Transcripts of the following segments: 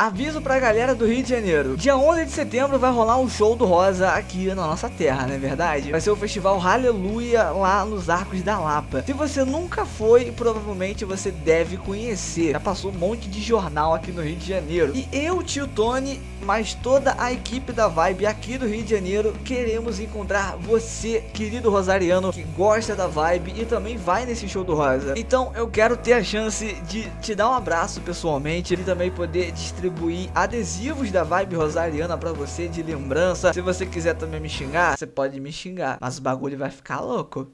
Aviso pra galera do Rio de Janeiro, dia 11 de setembro vai rolar um show do Rosa aqui na nossa terra, não é verdade? Vai ser o festival Hallelujah lá nos Arcos da Lapa. Se você nunca foi, provavelmente você deve conhecer, já passou um monte de jornal aqui no Rio de Janeiro. E eu, tio Tony, mas toda a equipe da Vibe aqui do Rio de Janeiro, queremos encontrar você, querido rosariano, que gosta da Vibe e também vai nesse show do Rosa. Então eu quero ter a chance de te dar um abraço pessoalmente e também poder distribuir adesivos da Vibe Rosariana pra você de lembrança. Se você quiser também me xingar, você pode me xingar, mas o bagulho vai ficar louco.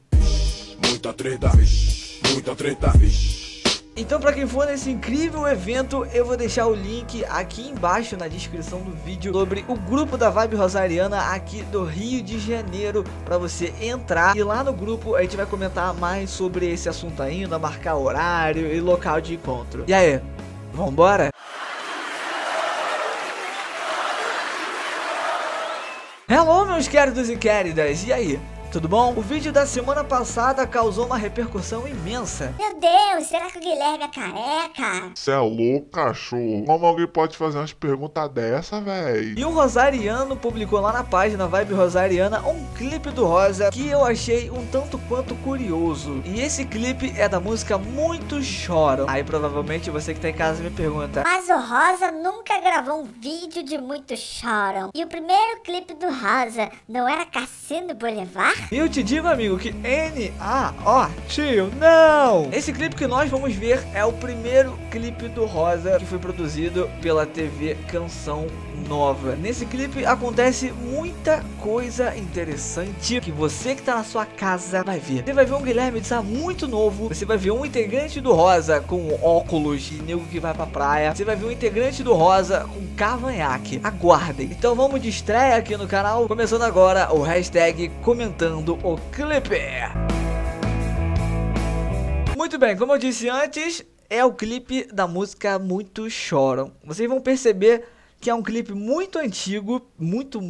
Muita treta, muita treta. Então pra quem for nesse incrível evento, eu vou deixar o link aqui embaixo na descrição do vídeo sobre o grupo da Vibe Rosariana aqui do Rio de Janeiro, pra você entrar, e lá no grupo a gente vai comentar mais sobre esse assunto ainda, marcar horário e local de encontro. E aí, vambora? Hello, meus queridos e queridas, e aí? Tudo bom? O vídeo da semana passada causou uma repercussão imensa. Meu Deus, será que o Guilherme é careca? Cê é louco, cachorro. Como alguém pode fazer umas perguntas dessa, véi? E um rosariano publicou lá na página Vibe Rosariana um clipe do Rosa que eu achei um tanto quanto curioso. E esse clipe é da música Muitos Choram. Aí provavelmente você que tá em casa me pergunta, mas o Rosa nunca gravou um vídeo de Muitos Choram. E o primeiro clipe do Rosa não era Cassino Boulevard? Eu te digo, amigo, que tio, não! Esse clipe que nós vamos ver é o primeiro clipe do Rosa que foi produzido pela TV Canção Nova. Nesse clipe acontece muita coisa interessante que você que tá na sua casa vai ver. Você vai ver um Guilherme de Sá muito novo, você vai ver um integrante do Rosa com óculos e nego que vai pra praia, você vai ver um integrante do Rosa com cavanhaque. Aguardem! Então vamos de estreia aqui no canal, começando agora o hashtag comentando o clipe. Muito bem, como eu disse antes, é o clipe da música Muitos Choram. Vocês vão perceber que é um clipe muito antigo, muito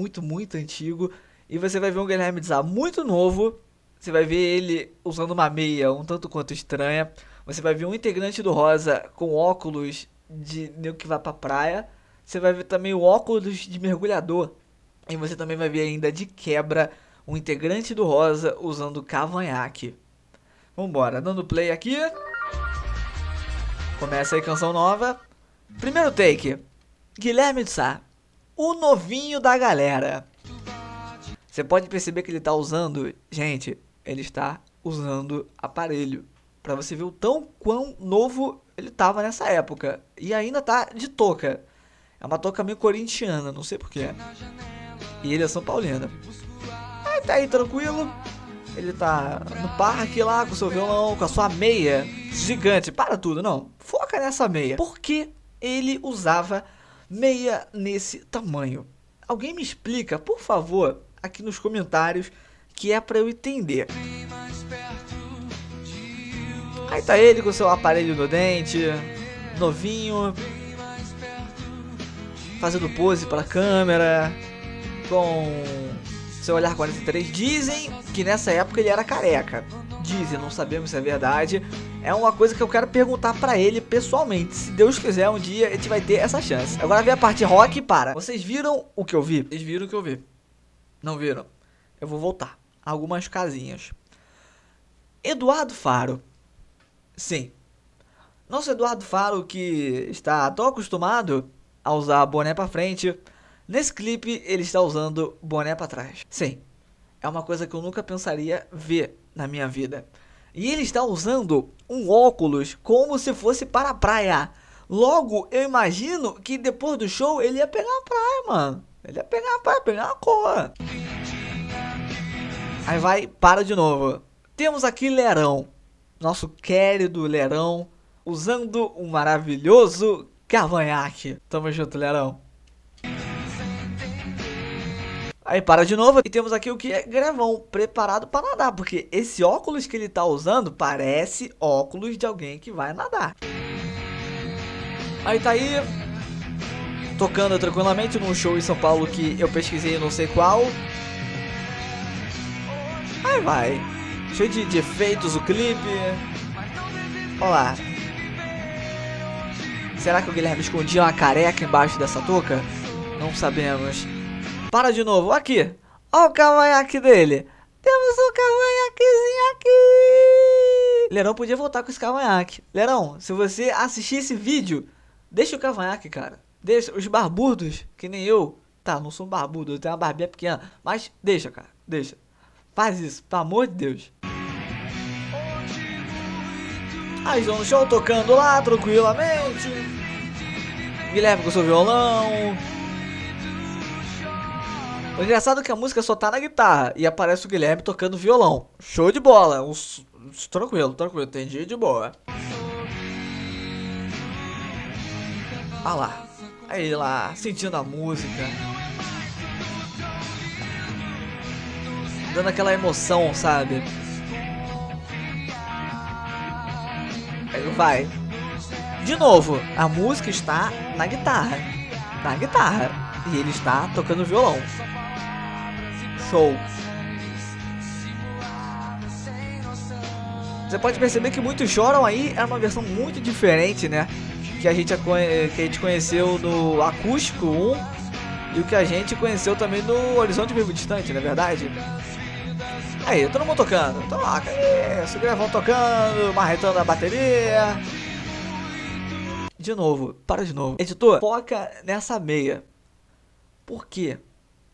antigo, e você vai ver um Guilherme de Sá muito novo, você vai ver ele usando uma meia um tanto quanto estranha, você vai ver um integrante do Rosa com óculos de nego que vai pra praia, você vai ver também o óculos de mergulhador, e você também vai ver ainda de quebra um integrante do Rosa usando cavanhaque. Vambora, dando play aqui. Começa aí Canção Nova. Primeiro take. Guilherme de Sá, o novinho da galera. Você pode perceber que ele tá usando... Gente, ele está usando aparelho. Pra você ver o tão quão novo ele tava nessa época. E ainda tá de touca. É uma touca meio corintiana, não sei porquê. E ele é São Paulino. Tá aí tranquilo, ele tá no parque lá com seu violão, com a sua meia gigante, para tudo, não, foca nessa meia. Por que ele usava meia nesse tamanho? Alguém me explica, por favor, aqui nos comentários, que é pra eu entender. Aí tá ele com seu aparelho no dente, novinho, fazendo pose pra câmera, com... Seu olhar 43, dizem que nessa época ele era careca. Dizem, não sabemos se é verdade. É uma coisa que eu quero perguntar pra ele pessoalmente. Se Deus quiser, um dia a gente vai ter essa chance. Agora vem a parte rock e para. Vocês viram o que eu vi? Vocês viram o que eu vi? Não viram? Eu vou voltar. Algumas casinhas. Eduardo Faro. Sim. Nosso Eduardo Faro, que está tão acostumado a usar boné pra frente... Nesse clipe, ele está usando boné pra trás. Sim, é uma coisa que eu nunca pensaria ver na minha vida. E ele está usando um óculos como se fosse para a praia. Logo, eu imagino que depois do show ele ia pegar a praia, mano. Ele ia pegar a praia, pegar uma cor. Aí vai, para de novo. Temos aqui Lerão, nosso querido Lerão, usando um maravilhoso cavanhaque. Tamo junto, Lerão. Aí para de novo, e temos aqui o que é Gervão, preparado para nadar, porque esse óculos que ele tá usando parece óculos de alguém que vai nadar. Aí tá aí, tocando tranquilamente num show em São Paulo que eu pesquisei não sei qual. Aí vai, cheio de efeitos o clipe. Olha lá. Será que o Guilherme escondia uma careca embaixo dessa touca? Não sabemos. Para de novo, aqui. Olha o cavanhaque dele. Temos um cavanhaquezinho aqui. Lerão podia voltar com esse cavanhaque. Lerão, se você assistir esse vídeo, deixa o cavanhaque, cara. Deixa os barbudos, que nem eu. Tá, não sou um barbudo, eu tenho uma barbinha pequena. Mas deixa, cara, deixa. Faz isso, pelo amor de Deus. Aí João no show, tocando lá, tranquilamente. Guilherme com seu violão. O engraçado é que a música só tá na guitarra e aparece o Guilherme tocando violão. Show de bola, tranquilo, tranquilo, entendi de boa. Ah lá, aí ele lá, sentindo a música. Dando aquela emoção, sabe? Vai. De novo, a música está na guitarra. Na guitarra. E ele está tocando violão. Show. Você pode perceber que Muitos Choram aí é uma versão muito diferente, né? Que a gente conheceu no Acústico 1 e o que a gente conheceu também no Horizonte Vivo Distante, não é verdade? Aí, todo mundo tocando, toca, isso, Gervão tocando, marretando a bateria. De novo, para de novo. Editor, foca nessa meia. Por quê?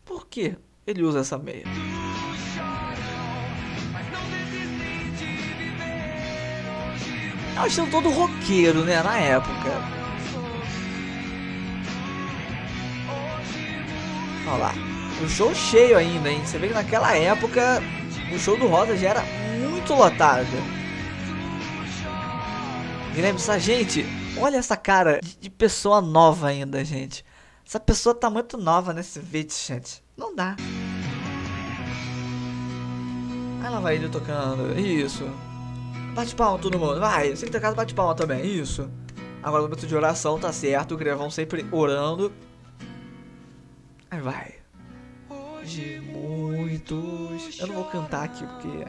Por que ele usa essa meia? Eu achei todo roqueiro, né, na época. Olha lá, o show cheio ainda, hein, você vê que naquela época... O show do Rosa já era muito lotado. Guilherme Sargenti, olha essa cara de pessoa nova ainda, gente. Essa pessoa tá muito nova nesse vídeo, gente. Não dá. Aí lá vai ele tocando. Isso. Bate palma todo mundo. Vai, você que tá em casa bate palma também. Isso. Agora o momento de oração tá certo. O Gervão sempre orando. Aí vai. De muitos... Eu não vou cantar aqui, porque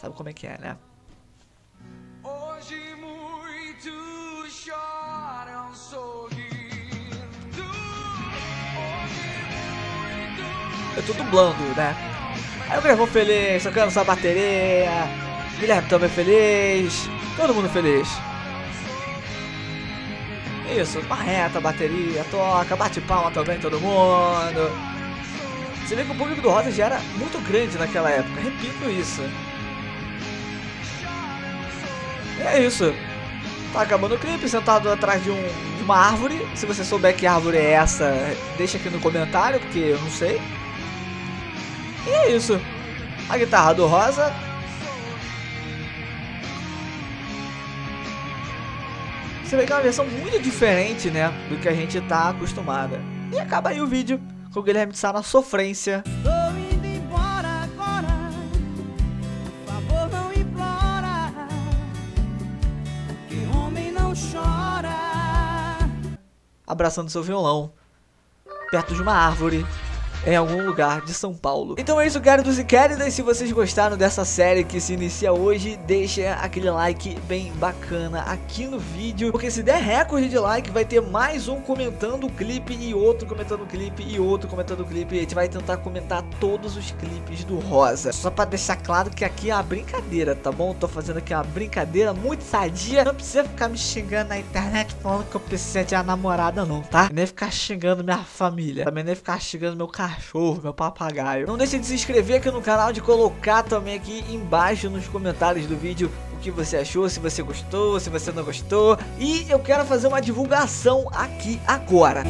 sabe como é que é, né? Hoje muitos choram sorrindo. Eu tô dublando, né? Aí o Gervão feliz, tocando sua bateria. Guilherme também feliz. Todo mundo feliz. Isso, marreta, bateria, toca, bate palma também todo mundo. Você vê que o público do Rosa já era muito grande naquela época, repito isso. É isso. Tá acabando o clipe, sentado atrás de uma árvore. Se você souber que árvore é essa, deixa aqui no comentário, porque eu não sei. E é isso. A guitarra do Rosa. Você vê que é uma versão muito diferente, né, do que a gente tá acostumada. E acaba aí o vídeo. Com o Guilherme de Sá na sofrência. Tô indo embora agora, por favor não implora, que homem não chora. Abraçando seu violão, perto de uma árvore, em algum lugar de São Paulo. Então é isso, queridos e queridas. Se vocês gostaram dessa série que se inicia hoje, deixa aquele like bem bacana aqui no vídeo, porque se der recorde de like, vai ter mais um comentando o clipe e outro comentando o clipe e outro comentando o clipe. A gente vai tentar comentar todos os clipes do Rosa. Só pra deixar claro que aqui é uma brincadeira, tá bom? Tô fazendo aqui uma brincadeira muito sadia. Não precisa ficar me xingando na internet falando que eu preciso de uma namorada não, tá? Nem ficar xingando minha família. Também nem ficar xingando meu carro. Cachorro, meu papagaio. Não deixe de se inscrever aqui no canal, de colocar também aqui embaixo nos comentários do vídeo o que você achou, se você gostou, se você não gostou. E eu quero fazer uma divulgação aqui agora.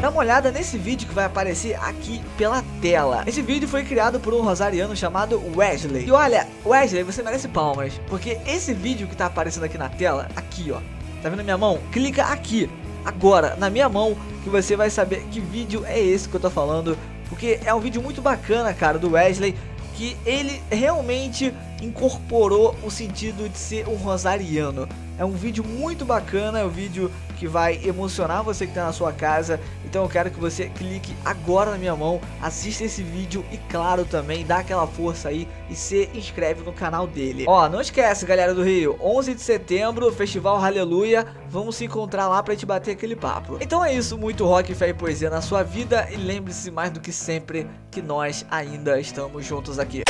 Dá uma olhada nesse vídeo que vai aparecer aqui pela tela. Esse vídeo foi criado por um rosariano chamado Wesley. E olha, Wesley, você merece palmas, porque esse vídeo que tá aparecendo aqui na tela, aqui ó, tá vendo minha mão? Clica aqui agora, na minha mão, que você vai saber que vídeo é esse que eu tô falando. Porque é um vídeo muito bacana, cara, do Wesley, que ele realmente incorporou o sentido de ser um rosariano. É um vídeo muito bacana, é um vídeo que vai emocionar você que está na sua casa. Então eu quero que você clique agora na minha mão, assista esse vídeo e claro também dá aquela força aí e se inscreve no canal dele. Ó, não esquece galera do Rio, 11 de setembro, Festival Hallelujah, vamos se encontrar lá pra gente bater aquele papo. Então é isso, muito rock, fé e poesia na sua vida e lembre-se mais do que sempre que nós ainda estamos juntos aqui.